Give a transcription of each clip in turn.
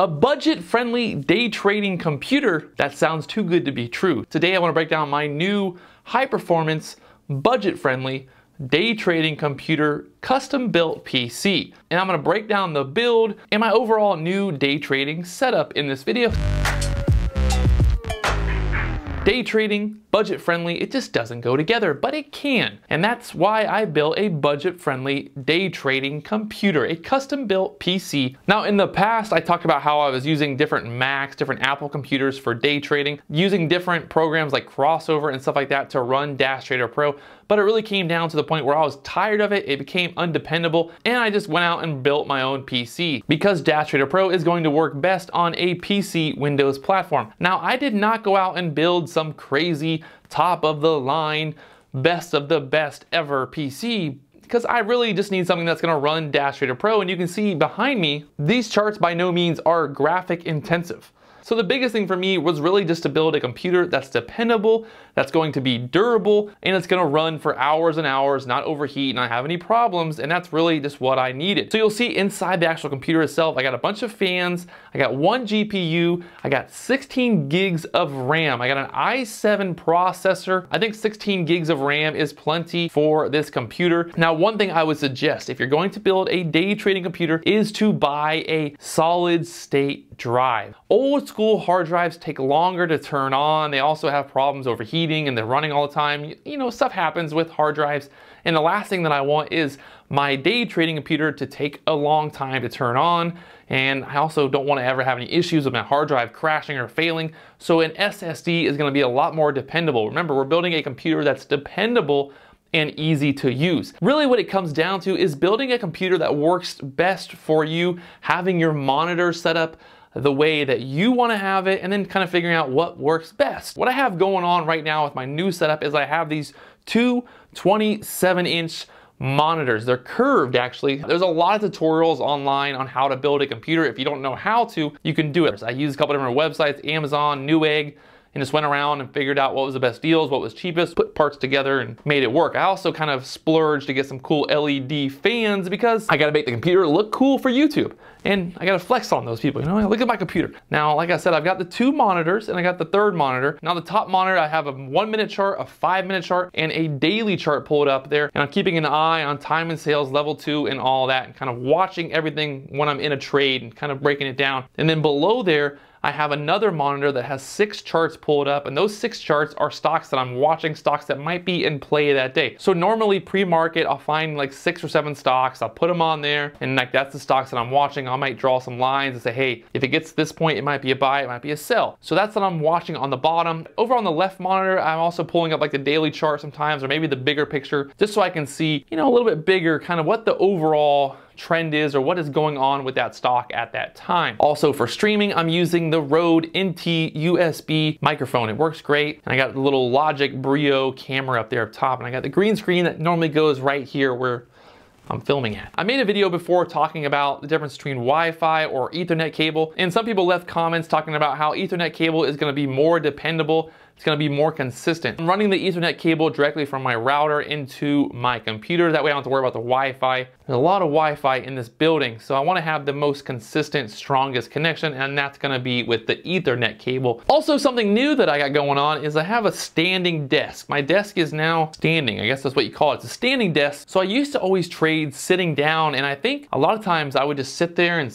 A budget-friendly day trading computer? That sounds too good to be true. Today I want to break down my new high-performance, budget-friendly, day trading computer, custom-built PC. And I'm going to break down the build and my overall new day trading setup in this video. Day trading, budget-friendly, it just doesn't go together, but it can. And that's why I built a budget-friendly day trading computer, a custom-built PC. Now, in the past, I talked about how I was using different Macs, different Apple computers for day trading, using different programs like Crossover and stuff like that to run Das Trader Pro, but it really came down to the point where I was tired of it, it became undependable, and I just went out and built my own PC because Das Trader Pro is going to work best on a PC Windows platform. Now, I did not go out and build some crazy top of the line, best of the best ever PC, because I really just need something that's gonna run Das Trader Pro. And you can see behind me, these charts by no means are graphic intensive. So the biggest thing for me was really just to build a computer that's dependable, that's going to be durable, and it's going to run for hours and hours, not overheat, not have any problems, and that's really just what I needed. So you'll see inside the actual computer itself, I got a bunch of fans, I got one GPU, I got 16 gigs of RAM, I got an i7 processor. I think 16 gigs of RAM is plenty for this computer. Now, one thing I would suggest if you're going to build a day trading computer is to buy a solid state drive. Old school hard drives take longer to turn on. They also have problems overheating and they're running all the time. You know, stuff happens with hard drives. And the last thing that I want is my day trading computer to take a long time to turn on. And I also don't want to ever have any issues with my hard drive crashing or failing. So an SSD is going to be a lot more dependable. Remember, we're building a computer that's dependable and easy to use. Really what it comes down to is building a computer that works best for you, having your monitor set up the way that you want to have it, and then kind of figuring out what works best. What I have going on right now with my new setup is I have these two 27-inch monitors. They're curved, actually. There's a lot of tutorials online on how to build a computer. If you don't know how to, you can do it. I used a couple different websites, Amazon, Newegg, and just went around and figured out what was the best deals, what was cheapest, put parts together and made it work. I also kind of splurged to get some cool LED fans because I gotta make the computer look cool for YouTube. And I gotta flex on those people, you know, look at my computer. Now, like I said, I've got the two monitors and I got the third monitor. Now the top monitor, I have a 1-minute chart, a 5-minute chart, and a daily chart pulled up there. And I'm keeping an eye on time and sales, level 2 and all that, and kind of watching everything when I'm in a trade and kind of breaking it down. And then below there, I have another monitor that has 6 charts pulled up, and those 6 charts are stocks that I'm watching, stocks that might be in play that day. So normally pre-market, I'll find like 6 or 7 stocks, I'll put them on there, and like that's the stocks that I'm watching. I might draw some lines and say, hey, if it gets to this point, it might be a buy, it might be a sell. So that's what I'm watching on the bottom. Over on the left monitor, I'm also pulling up like the daily chart sometimes, or maybe the bigger picture, just so I can see, you know, a little bit bigger, kind of what the overall trend is or what is going on with that stock at that time. Also for streaming, I'm using the Rode NT-USB microphone. It works great. And I got the little Logitech Brio camera up there up top, and I got the green screen that normally goes right here where I'm filming at. I made a video before talking about the difference between Wi-Fi or Ethernet cable, and some people left comments talking about how Ethernet cable is going to be more dependable, it's going to be more consistent. I'm running the Ethernet cable directly from my router into my computer, that way I don't have to worry about the Wi-Fi. There's a lot of Wi-Fi in this building, so I want to have the most consistent, strongest connection, and that's going to be with the Ethernet cable. Also, something new that I got going on is I have a standing desk. My desk is now standing, I guess that's what you call it. It's a standing desk. So I used to always trade sitting down, and I think a lot of times I would just sit there and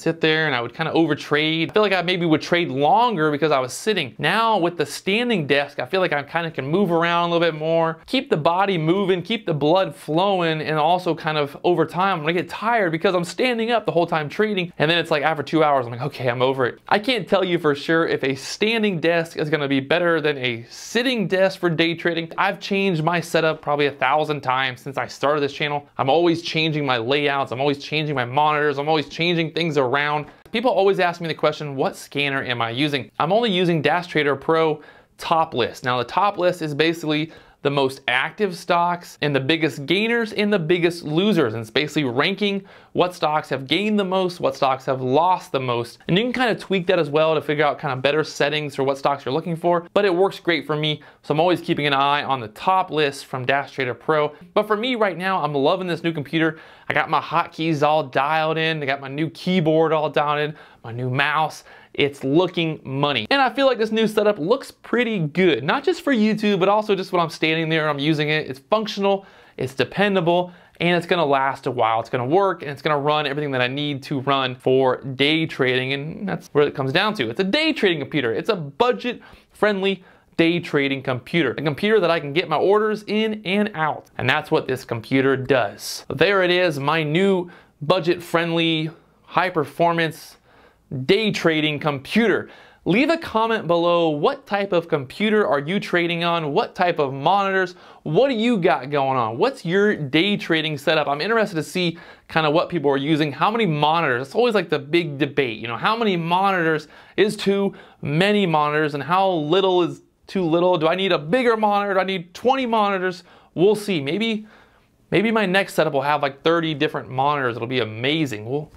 I would kind of over trade. I feel like I maybe would trade longer because I was sitting. Now with the standing desk, I feel like I kind of can move around a little bit more, keep the body moving, keep the blood flowing, and also kind of over time when I get tired because I'm standing up the whole time trading, and then it's like after 2 hours I'm like, okay, I'm over it. I can't tell you for sure if a standing desk is going to be better than a sitting desk for day trading. I've changed my setup probably 1,000 times since I started this channel. I'm always changing my layouts, I'm always changing my monitors, I'm always changing things around. People always ask me the question, what scanner am I using? I'm only using Das Trader Pro top list. Now the top list is basically the most active stocks and the biggest gainers and the biggest losers, and it's basically ranking what stocks have gained the most, what stocks have lost the most, and you can kind of tweak that as well to figure out kind of better settings for what stocks you're looking for, but it works great for me, so I'm always keeping an eye on the top list from Das Trader Pro. But for me right now, I'm loving this new computer. I got my hotkeys all dialed in, I got my new keyboard all dialed in, my new mouse. It's looking money. And I feel like this new setup looks pretty good, not just for YouTube, but also just when I'm standing there and I'm using it. It's functional, it's dependable, and it's gonna last a while. It's gonna work and it's gonna run everything that I need to run for day trading, and that's where it comes down to. It's a day trading computer. It's a budget-friendly day trading computer, a computer that I can get my orders in and out. And that's what this computer does. There it is, my new budget-friendly, high-performance day trading computer. Leave a comment below, what type of computer are you trading on? What type of monitors? What do you got going on? What's your day trading setup? I'm interested to see kind of what people are using. How many monitors? It's always like the big debate, you know, how many monitors is too many monitors and how little is too little? Do I need a bigger monitor? Do I need 20 monitors? We'll see. Maybe my next setup will have like 30 different monitors. It'll be amazing. Well,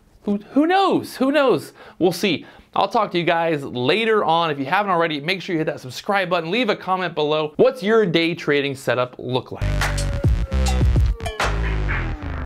who knows? Who knows? We'll see. I'll talk to you guys later on. If you haven't already, make sure you hit that subscribe button. Leave a comment below. What's your day trading setup look like?